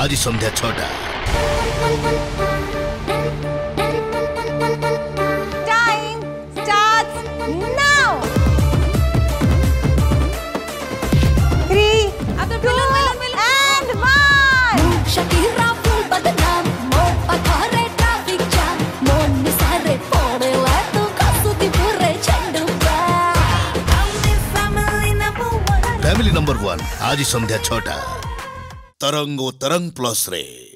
आज सन्ध्या 6टा। Time starts now. 3, 2, 1। Family number 1 आज संध्या 6टा तरंगो तरंग प्लस रे।